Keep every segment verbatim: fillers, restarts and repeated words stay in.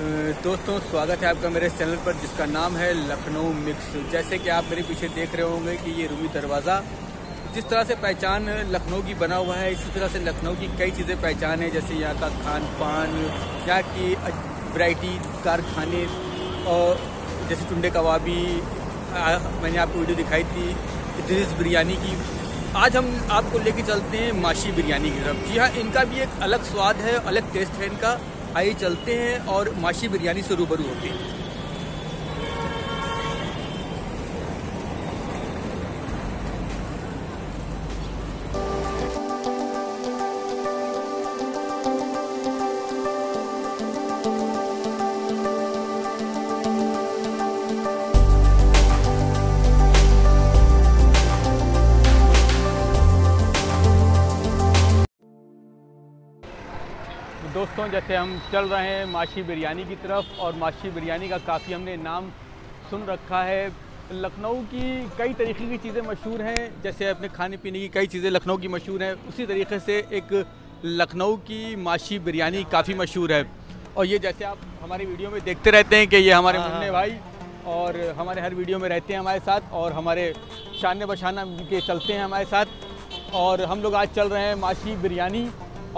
दोस्तों स्वागत है आपका मेरे इस चैनल पर जिसका नाम है लखनऊ मिक्स। जैसे कि आप मेरे पीछे देख रहे होंगे कि ये रूमी दरवाज़ा जिस तरह से पहचान लखनऊ की बना हुआ है, इसी तरह से लखनऊ की कई चीज़ें पहचान है, जैसे यहाँ का खान पान, यहाँ की वैरायटीदार खाने, और जैसे टुंडे कबाबी मैंने आपको वीडियो दिखाई थी, इदरीस बिरयानी की। आज हम आपको लेके चलते हैं माशी बिरयानी की तरफ। जी हाँ, इनका भी एक अलग स्वाद है, अलग टेस्ट है इनका। आइए चलते हैं और माशी बिरयानी से रूबरू होते हैं। दोस्तों जैसे हम चल रहे हैं माशी बिरयानी की तरफ, और माशी बिरयानी का काफ़ी हमने नाम सुन रखा है। लखनऊ की कई तरीके की चीज़ें मशहूर हैं, जैसे अपने खाने पीने की कई चीज़ें लखनऊ की मशहूर हैं, उसी तरीके से एक लखनऊ की माशी बिरयानी काफ़ी मशहूर है। और ये जैसे आप हमारी वीडियो में देखते रहते हैं कि ये हमारे मुन्ने भाई और हमारे हर वीडियो में रहते हैं हमारे साथ, और हमारे शान बशाना के चलते हैं हमारे साथ। और हम लोग आज चल रहे हैं माशी बिरयानी,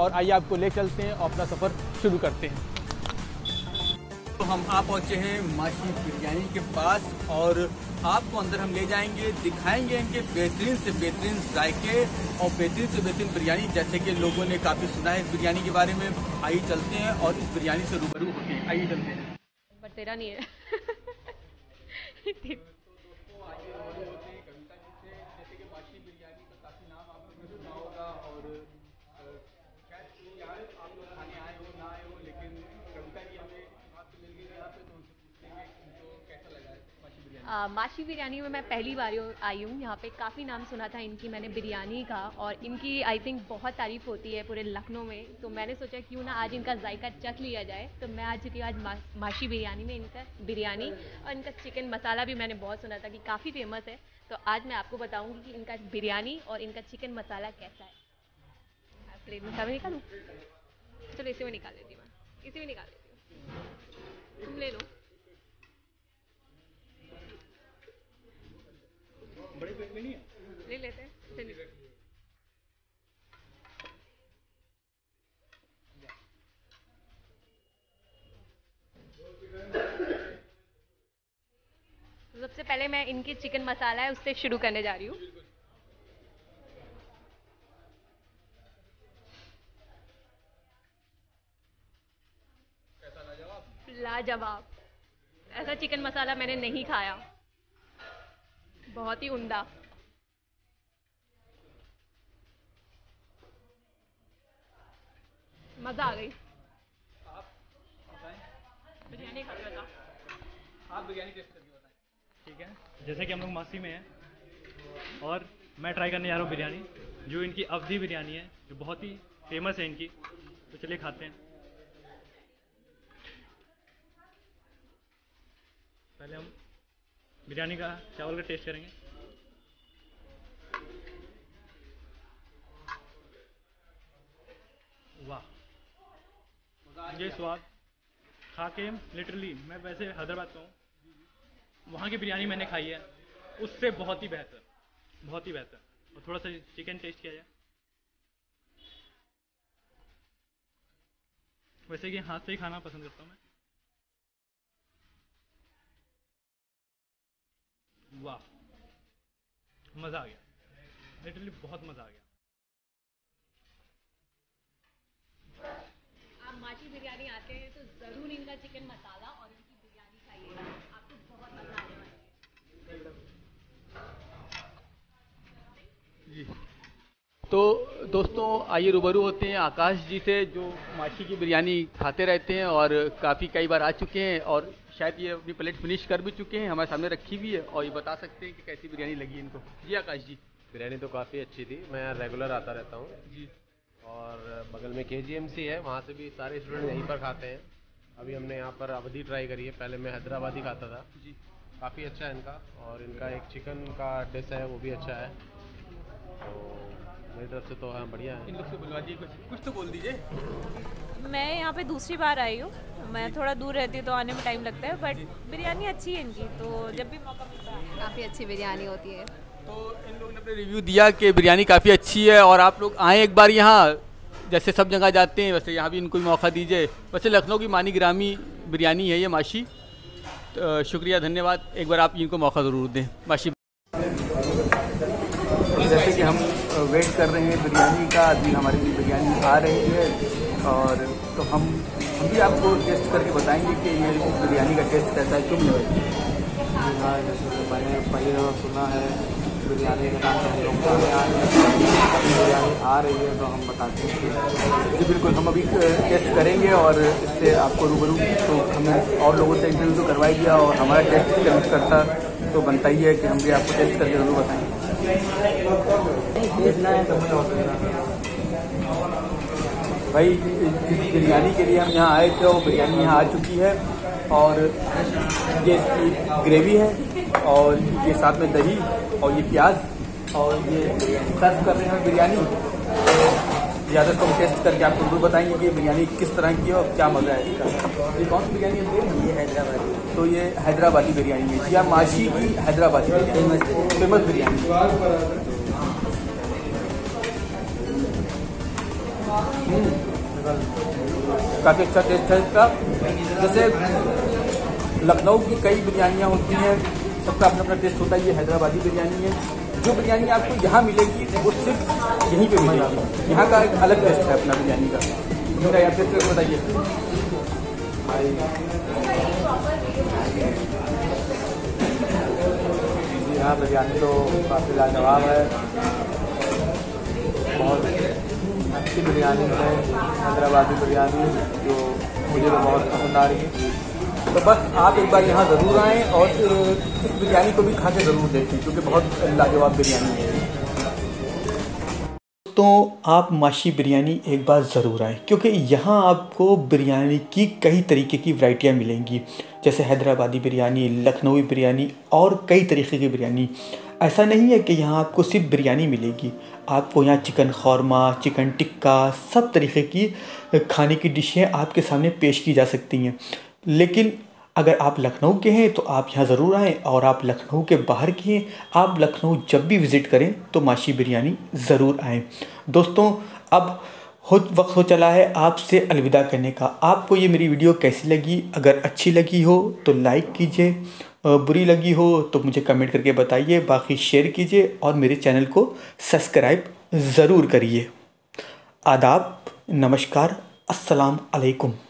और आइए आपको ले चलते हैं और अपना सफ़र शुरू करते हैं। तो हम आप पहुँचे हैं माशी बिरयानी के पास, और आपको अंदर हम ले जाएंगे, दिखाएंगे इनके बेहतरीन से बेहतरीन जायके और बेहतरीन से बेहतरीन बिरयानी। जैसे कि लोगों ने काफ़ी सुना है इस बिरयानी के बारे में। आइए चलते हैं और इस बिरयानी से रूबरू होते हैं। आइए चलते हैं। बतेरा नहीं है आ, माशी बिरयानी में मैं पहली बार आई हूँ। यहाँ पे काफ़ी नाम सुना था इनकी मैंने बिरयानी का, और इनकी आई थिंक बहुत तारीफ़ होती है पूरे लखनऊ में। तो मैंने सोचा क्यों ना आज इनका जायका चख लिया जाए। तो मैं आज चुकी हूँ आज मा, माशी बिरयानी में इनका बिरयानी, और इनका चिकन मसाला भी मैंने बहुत सुना था कि काफ़ी फेमस है। तो आज मैं आपको बताऊँगी कि इनका बिरयानी और इनका चिकन मसाला कैसा है। आप प्लेट मसाला में निकालूँ? चलो इसी में निकाल देती हूँ, मैं इसी में निकाल देती हूँ, तुम ले लो। बड़े पेट में नहीं है, ले लेते हैं। चलिए सबसे पहले मैं इनके चिकन मसाला है उससे शुरू करने जा रही हूँ। कैसा लाजवाब? लाजवाब। ऐसा चिकन मसाला मैंने नहीं खाया, बहुत ही उम्दा। मजा आ गई। आप बिरयानी खा रहे हो? आप बिरयानी टेस्ट करके बताएं। ठीक है, जैसे कि हम लोग मासी में हैं और मैं ट्राई करने जा रहा हूँ बिरयानी, जो इनकी अवधी बिरयानी है जो बहुत ही फेमस है इनकी। तो चलिए खाते हैं। पहले हम बिरयानी का चावल का टेस्ट करेंगे। वाह, ये स्वाद खा के लिटरली, मैं वैसे हैदराबाद का हूँ, वहाँ की बिरयानी मैंने खाई है, उससे बहुत ही बेहतर, बहुत ही बेहतर। और थोड़ा सा चिकन टेस्ट किया जाए। वैसे कि हाथ से ही खाना पसंद करता हूँ मैं। वाह, मज़ा आ गया, लिटरली बहुत मज़ा आ गया। आप माशी बिरयानी आते हैं तो ज़रूर इनका चिकन मसाला और इनकी बिरयानी खाइएगा, आपको बहुत मज़ा आने वाला है जी। तो दोस्तों आइए रूबरू होते हैं आकाश जी से, जो माशी की बिरयानी खाते रहते हैं और काफ़ी कई बार आ चुके हैं, और शायद ये अपनी प्लेट फिनिश कर भी चुके हैं, हमारे सामने रखी हुई है, और ये बता सकते हैं कि कैसी बिरयानी लगी इनको। जी आकाश जी, बिरयानी तो काफ़ी अच्छी थी, मैं रेगुलर आता रहता हूँ जी, और बगल में के जी एम सी है, वहाँ से भी सारे स्टूडेंट यहीं पर खाते हैं। अभी हमने यहाँ पर अवधी ट्राई करी है, पहले मैं हैदराबादी खाता था जी। काफ़ी अच्छा है इनका, और इनका एक चिकन का डिश है वो भी अच्छा है। तो मेरी तरफ से तो बढ़िया है। इन लोग से बुलवा दीजिए, कुछ कुछ तो बोल दीजिए। मैं यहाँ पे दूसरी बार आई हूँ, मैं थोड़ा दूर रहती हूँ तो आने में टाइम लगता है, बट बिरयानी अच्छी है इनकी, तो जब भी मौका मिलता है काफ़ी अच्छी बिरयानी होती है। तो इन लोगों ने अपने रिव्यू दिया कि बिरयानी काफ़ी अच्छी है और आप लोग आएँ एक बार यहाँ, जैसे सब जगह जाते हैं वैसे यहाँ भी इनको मौका दीजिए। वैसे लखनऊ की मानी ग्रामी बिरयानी है ये माशी, तो शुक्रिया धन्यवाद, एक बार आप इनको मौका ज़रूर दें माशी। जैसे कि हम वेट कर रहे हैं बिरयानी का, अभी हमारे लिए बिरयानी आ रही है और तो हम अभी आपको टेस्ट करके बताएंगे कि ये बिरयानी का टेस्ट कैसा है। क्यों मैंने पहली दफ़ा सुना है बिरयानी का नाम, बिरयानी आ रही है तो हम बताते हैं। जी बिल्कुल, हम अभी टेस्ट करेंगे और इससे आपको रूबरू, तो हमने और लोगों से इंटरव्यू तो करवाई दिया और हमारा टेस्ट कलेक्ट करता तो बनता ही है कि हम भी आपको टेस्ट करके जरूर बताएंगे। भाई जिस बिरयानी के लिए हम यहाँ आए थे वो बिरयानी यहाँ आ चुकी है और ये इसकी ग्रेवी है और ये साथ में दही और ये प्याज और ये सर्व कर रहे हैं बिरयानी। ज़्यादा इसको टेस्ट करके आपको जरूर बताएंगे कि बिरयानी किस तरह की है और क्या मज़ा है इसका। ये कौन सी बिरयानी है? ये हैदराबादी, तो ये हैदराबादी बिरयानी है या माशी की हैदराबादी फेमस बिरयानी। काफ़ी अच्छा टेस्ट है इसका। जैसे लखनऊ की कई बिरयानियाँ होती हैं, सबका अपना अपना टेस्ट होता है। ये हैदराबादी बिरयानी है, जो बिरयानी आपको यहाँ मिलेगी वो सिर्फ यहीं पे मिलेगी, यहाँ का एक अलग टेस्ट है अपना बिरयानी का। मेरा यहाँ टेस्ट बताइए। जी हाँ, बिरयानी तो काफ़ी लाजवाब है, बहुत अच्छी बिरयानी है हैदराबादी बिरयानी, जो मुझे तो बहुत पसंद आ रही है। तो बस आप एक बार यहाँ ज़रूर आएँ और इस बिरयानी को भी खा के ज़रूर देखें क्योंकि बहुत लाजवाब बिरयानी है। तो आप माशी बिरयानी एक बार ज़रूर आएँ क्योंकि यहाँ आपको बिरयानी की कई तरीके की वैरायटियाँ मिलेंगी, जैसे हैदराबादी बिरयानी, लखनवी बिरयानी और कई तरीके की बिरयानी। ऐसा नहीं है कि यहाँ आपको सिर्फ बिरयानी मिलेगी, आपको यहाँ चिकन क़ौरमा, चिकन टिक्का, सब तरीके की खाने की डिशें आपके सामने पेश की जा सकती हैं। लेकिन अगर आप लखनऊ के हैं तो आप यहाँ ज़रूर आएँ और आप लखनऊ के बाहर के हैं, आप लखनऊ जब भी विज़िट करें तो माशी बिरयानी ज़रूर आएँ। दोस्तों अब हो वक्त हो चला है आपसे अलविदा करने का। आपको ये मेरी वीडियो कैसी लगी? अगर अच्छी लगी हो तो लाइक कीजिए, बुरी लगी हो तो मुझे कमेंट करके बताइए, बाकी शेयर कीजिए और मेरे चैनल को सब्सक्राइब ज़रूर करिए। आदाब, नमस्कार, अस्सलाम वालेकुम।